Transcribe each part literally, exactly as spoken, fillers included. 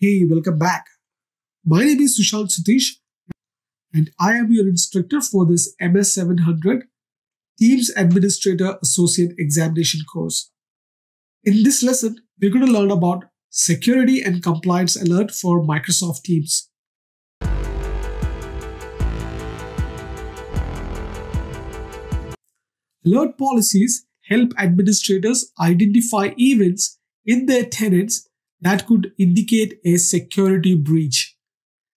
Hey, welcome back. My name is Susanth Sutheesh and I am your instructor for this M S seven hundred Teams Administrator Associate Examination course. In this lesson, we're going to learn about Security and Compliance Alert for Microsoft Teams. Alert policies help administrators identify events in their tenants that could indicate a security breach,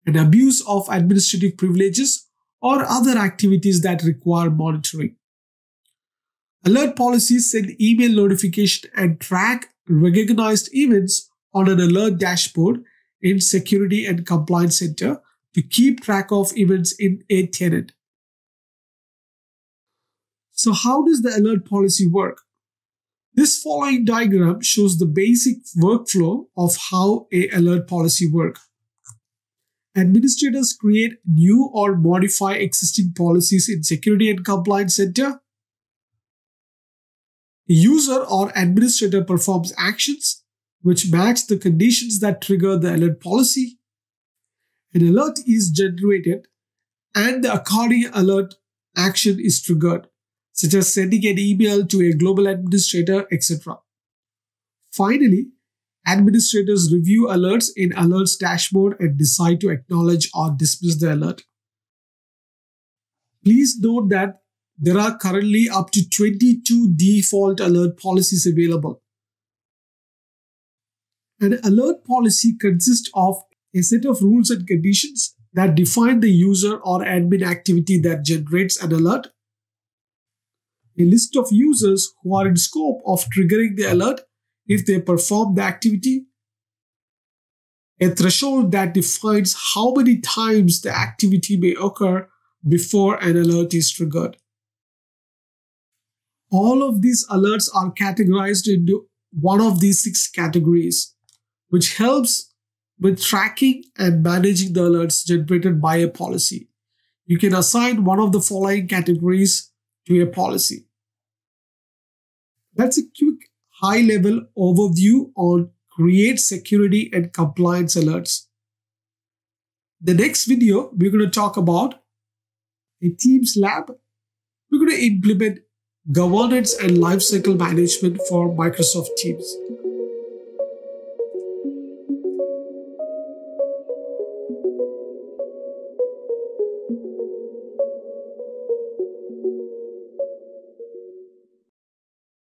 an abuse of administrative privileges, or other activities that require monitoring. Alert policies send email notification and track recognized events on an alert dashboard in Security and Compliance Center to keep track of events in a tenant. So how does the alert policy work? This following diagram shows the basic workflow of how an alert policy works. Administrators create new or modify existing policies in Security and Compliance Center. The user or administrator performs actions which match the conditions that trigger the alert policy. An alert is generated and the accompanying alert action is triggered, such as sending an email to a global administrator, et cetera. Finally, administrators review alerts in Alerts dashboard and decide to acknowledge or dismiss the alert. Please note that there are currently up to twenty-two default alert policies available. An alert policy consists of a set of rules and conditions that define the user or admin activity that generates an alert, a list of users who are in scope of triggering the alert if they perform the activity, a threshold that defines how many times the activity may occur before an alert is triggered. All of these alerts are categorized into one of these six categories, which helps with tracking and managing the alerts generated by a policy. You can assign one of the following categories to a policy. That's a quick high-level overview on Create Security and Compliance Alerts. The next video, we're going to talk about a Teams lab. We're going to implement governance and lifecycle management for Microsoft Teams.